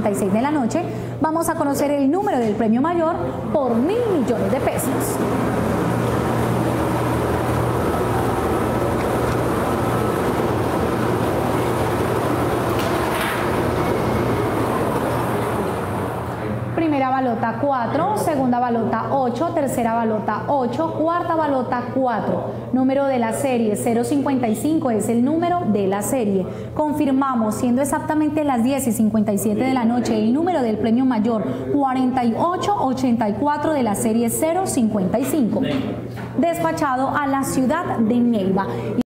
9:56 de la noche, vamos a conocer el número del premio mayor por $1.000 millones de pesos. Primera balota 4, segunda balota 8, tercera balota 8, cuarta balota 4. Número de la serie 055 es el número de la serie. Confirmamos, siendo exactamente las 10:57 de la noche, el número del premio mayor 4884 de la serie 055. Despachado a la ciudad de Neiva.